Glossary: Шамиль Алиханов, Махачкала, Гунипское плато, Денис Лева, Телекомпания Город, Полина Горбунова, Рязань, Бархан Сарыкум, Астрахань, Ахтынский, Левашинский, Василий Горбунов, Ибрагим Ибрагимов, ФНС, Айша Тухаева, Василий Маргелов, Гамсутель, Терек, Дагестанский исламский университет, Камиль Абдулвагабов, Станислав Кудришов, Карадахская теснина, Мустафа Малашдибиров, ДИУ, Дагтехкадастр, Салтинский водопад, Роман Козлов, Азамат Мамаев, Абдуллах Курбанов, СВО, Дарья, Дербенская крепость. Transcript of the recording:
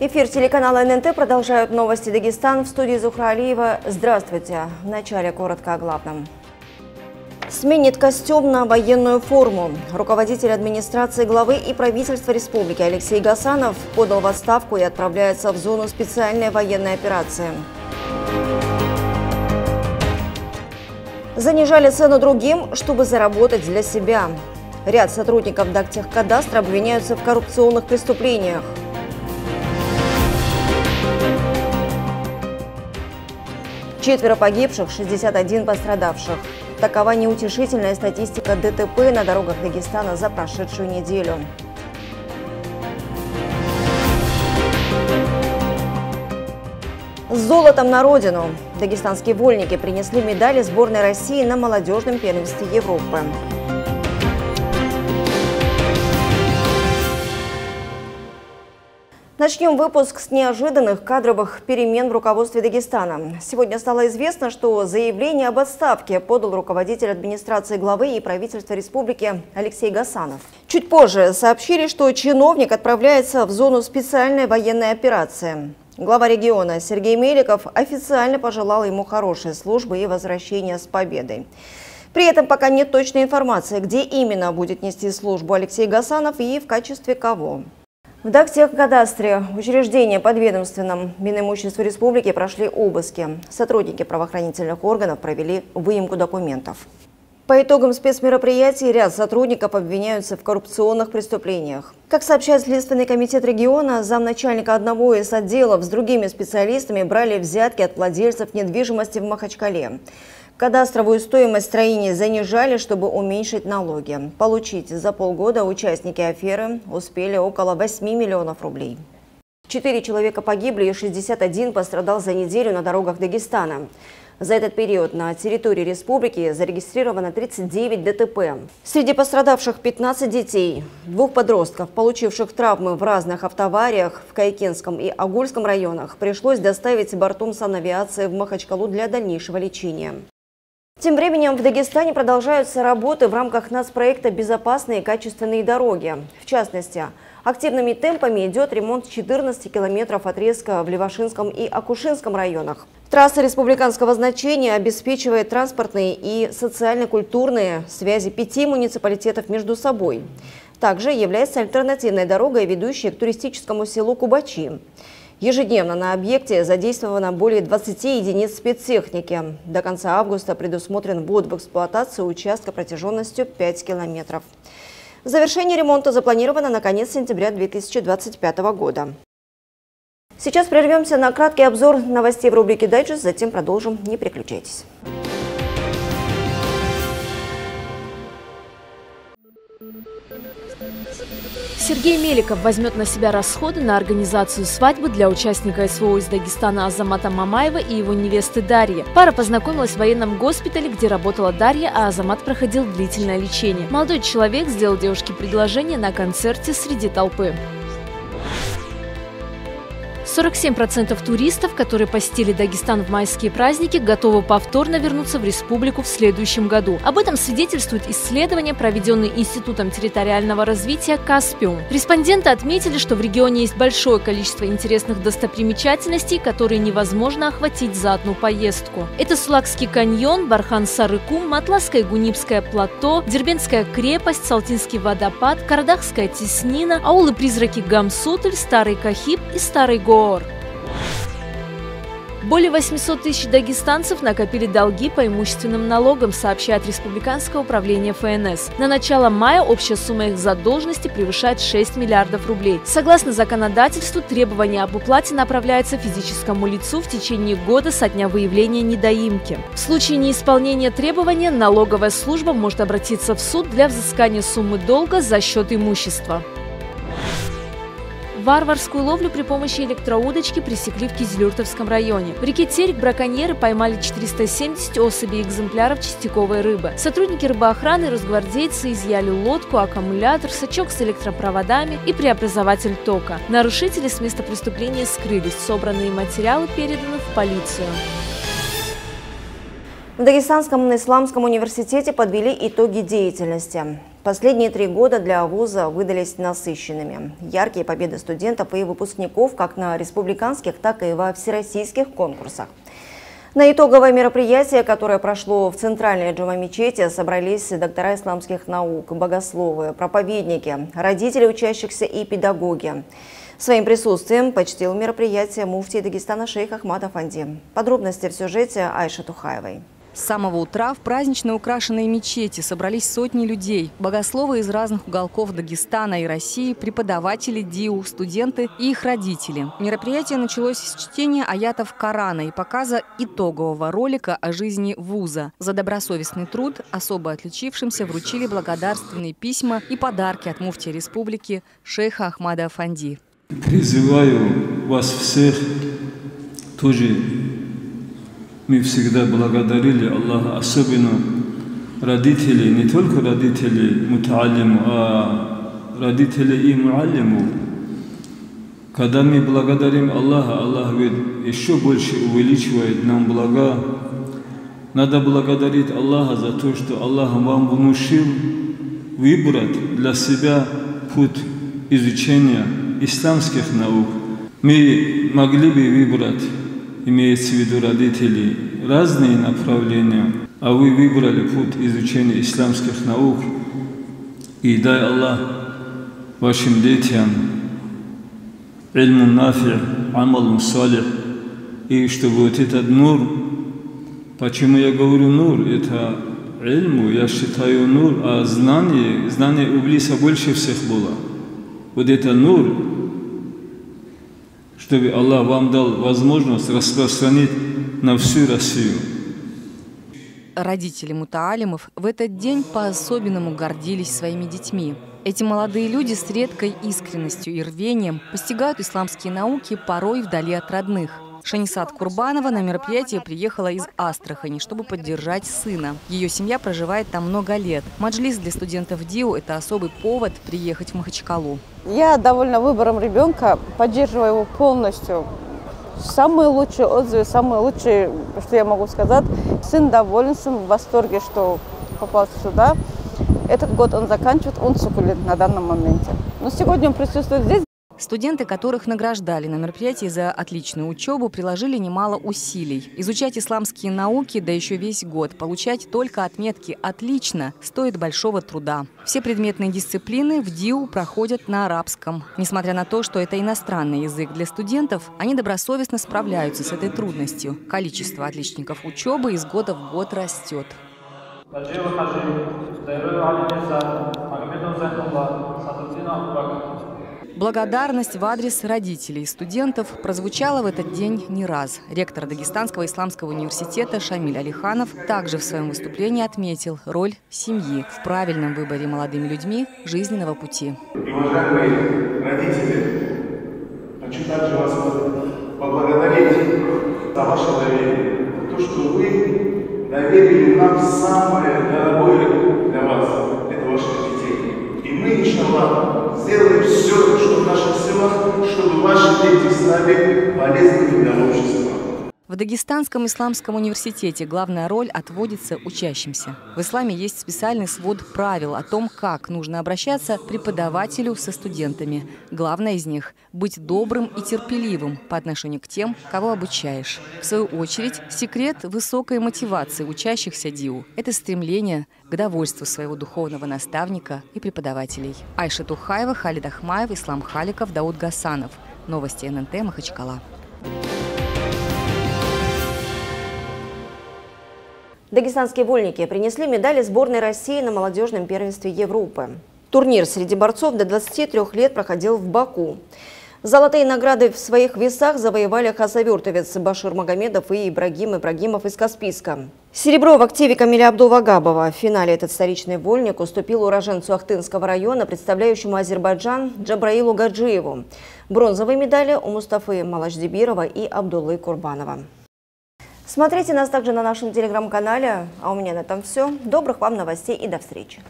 Эфир телеканала ННТ продолжают новости Дагестан. В студии Зухра Алиева. Здравствуйте. Вначале коротко о главном. Сменит костюм на военную форму. Руководитель администрации главы и правительства республики Алексей Гасанов подал в отставку и отправляется в зону специальной военной операции. Занижали цену другим, чтобы заработать для себя. Ряд сотрудников Дагтехкадастра обвиняются в коррупционных преступлениях. Четверо погибших, 61 пострадавших. Такова неутешительная статистика ДТП на дорогах Дагестана за прошедшую неделю. С золотом на родину. Дагестанские вольники принесли медали сборной России на молодежном первенстве Европы. Начнем выпуск с неожиданных кадровых перемен в руководстве Дагестана. Сегодня стало известно, что заявление об отставке подал руководитель администрации главы и правительства республики Алексей Гасанов. Чуть позже сообщили, что чиновник отправляется в зону специальной военной операции. Глава региона Сергей Меликов официально пожелал ему хорошей службы и возвращения с победой. При этом пока нет точной информации, где именно будет нести службу Алексей Гасанов и в качестве кого. В Дагтехкадастре учреждения подведомственным Минимуществу республики прошли обыски. Сотрудники правоохранительных органов провели выемку документов. По итогам спецмероприятий ряд сотрудников обвиняются в коррупционных преступлениях. Как сообщает Следственный комитет региона, замначальника одного из отделов с другими специалистами брали взятки от владельцев недвижимости в Махачкале. Кадастровую стоимость строений занижали, чтобы уменьшить налоги. Получить за полгода участники аферы успели около 8 миллионов рублей. 4 человека погибли и 61 пострадал за неделю на дорогах Дагестана. За этот период на территории республики зарегистрировано 39 ДТП. Среди пострадавших 15 детей, 2 подростков, получивших травмы в разных автоавариях в Каякентском и Огульском районах, пришлось доставить бортом санавиации в Махачкалу для дальнейшего лечения. Тем временем в Дагестане продолжаются работы в рамках нацпроекта «Безопасные и качественные дороги». В частности, активными темпами идет ремонт 14 километров отрезка в Левашинском и Акушинском районах. Трасса республиканского значения обеспечивает транспортные и социально-культурные связи 5 муниципалитетов между собой. Также является альтернативной дорогой, ведущей к туристическому селу Кубачи. Ежедневно на объекте задействовано более 20 единиц спецтехники. До конца августа предусмотрен ввод в эксплуатацию участка протяженностью 5 километров. Завершение ремонта запланировано на конец сентября 2025 года. Сейчас прервемся на краткий обзор новостей в рубрике «Дайджест», затем продолжим. Не переключайтесь. Сергей Меликов возьмет на себя расходы на организацию свадьбы для участника СВО из Дагестана Азамата Мамаева и его невесты Дарьи. Пара познакомилась в военном госпитале, где работала Дарья, а Азамат проходил длительное лечение. Молодой человек сделал девушке предложение на концерте среди толпы. 47% туристов, которые посетили Дагестан в майские праздники, готовы повторно вернуться в республику в следующем году. Об этом свидетельствует исследование, проведенное Институтом территориального развития «Каспиум». Респонденты отметили, что в регионе есть большое количество интересных достопримечательностей, которые невозможно охватить за одну поездку. Это Сулакский каньон, Бархан Сарыкум, Матласское и Гунипское плато, Дербенская крепость, Салтинский водопад, Карадахская теснина, аулы-призраки Гамсутель, Старый Кахиб и Старый Го. Более 800 тысяч дагестанцев накопили долги по имущественным налогам, сообщает Республиканское управление ФНС. На начало мая общая сумма их задолженности превышает 6 миллиардов рублей. Согласно законодательству, требование об уплате направляется физическому лицу в течение года со дня выявления недоимки. В случае неисполнения требования налоговая служба может обратиться в суд для взыскания суммы долга за счет имущества. Варварскую ловлю при помощи электроудочки пресекли в Кизилюртовском районе. В реке Терек браконьеры поймали 470 особей экземпляров частиковой рыбы. Сотрудники рыбоохраны и росгвардейцы изъяли лодку, аккумулятор, сачок с электропроводами и преобразователь тока. Нарушители с места преступления скрылись. Собранные материалы переданы в полицию. В Дагестанском исламском университете подвели итоги деятельности. Последние 3 года для вуза выдались насыщенными. Яркие победы студентов и выпускников как на республиканских, так и во всероссийских конкурсах. На итоговое мероприятие, которое прошло в Центральной Джума-Мечети, собрались доктора исламских наук, богословы, проповедники, родители учащихся и педагоги. Своим присутствием почтил мероприятие муфтий Дагестана шейх Ахмад Афанди. Подробности в сюжете Айши Тухаевой. С самого утра в празднично украшенной мечети собрались сотни людей. Богословы из разных уголков Дагестана и России, преподаватели ДИУ, студенты и их родители. Мероприятие началось с чтения аятов Корана и показа итогового ролика о жизни вуза. За добросовестный труд особо отличившимся вручили благодарственные письма и подарки от муфтия республики шейха Ахмада Афанди. Призываю вас всех тоже. Мы всегда благодарили Аллаха, особенно родителей, не только родителей муталиму, а родителей и муалиму. Когда мы благодарим Аллаха, Аллах ведь еще больше увеличивает нам блага. Надо благодарить Аллаха за то, что Аллах вам внушил выбрать для себя путь изучения исламских наук. Мы могли бы выбрать, имеется в виду родители, разные направления, а вы выбрали путь изучения исламских наук. И дай Аллах вашим детям «Ильмун нафи, амалун салих». И чтобы вот этот нур, почему я говорю нур, это «Ильму», я считаю нур, а знание Иблиса больше всех было. Вот это нур, чтобы Аллах вам дал возможность распространить на всю Россию. Родители мутаалимов в этот день по-особенному гордились своими детьми. Эти молодые люди с редкой искренностью и рвением постигают исламские науки порой вдали от родных. Шанисат Курбанова на мероприятие приехала из Астрахани, чтобы поддержать сына. Ее семья проживает там много лет. Маджлис для студентов ДИУ – это особый повод приехать в Махачкалу. Я довольна выбором ребенка, поддерживаю его полностью. Самые лучшие отзывы, самые лучшие, что я могу сказать. Сын доволен, сын в восторге, что попался сюда. Этот год он заканчивает, он сукулит на данном моменте. Но сегодня он присутствует здесь. Студенты, которых награждали на мероприятии за отличную учебу, приложили немало усилий. Изучать исламские науки, да еще весь год, получать только отметки «отлично» стоит большого труда. Все предметные дисциплины в ДИУ проходят на арабском. Несмотря на то, что это иностранный язык для студентов, они добросовестно справляются с этой трудностью. Количество отличников учебы из года в год растет. Благодарность в адрес родителей и студентов прозвучала в этот день не раз. Ректор Дагестанского исламского университета Шамиль Алиханов также в своем выступлении отметил роль семьи в правильном выборе молодыми людьми жизненного пути. И, уважаемые родители, хочу также вас поблагодарить за ваше доверие, за то, что вы доверили нам самое дорогое для вас, это ваших детей. И мы, иншаллах, сделаем все, что в наших силах, чтобы ваши дети стали полезными для общества. В Дагестанском исламском университете главная роль отводится учащимся. В исламе есть специальный свод правил о том, как нужно обращаться к преподавателю со студентами. Главное из них – быть добрым и терпеливым по отношению к тем, кого обучаешь. В свою очередь, секрет высокой мотивации учащихся ДИУ – это стремление к довольству своего духовного наставника и преподавателей. Айша Тухаева, Халид Ахмаев, Ислам Халиков, Дауд Гасанов. Новости ННТ, Махачкала. Дагестанские вольники принесли медали сборной России на молодежном первенстве Европы. Турнир среди борцов до 23 лет проходил в Баку. Золотые награды в своих весах завоевали хасавюртовец Башир Магомедов и Ибрагим Ибрагимов из Каспийска. Серебро в активе Камиля Абдулвагабова. В финале этот столичный вольник уступил уроженцу Ахтынского района, представляющему Азербайджан, Джабраилу Гаджиеву. Бронзовые медали у Мустафы Малашдибирова и Абдуллы Курбанова. Смотрите нас также на нашем телеграм-канале. А у меня на этом все. Добрых вам новостей и до встречи.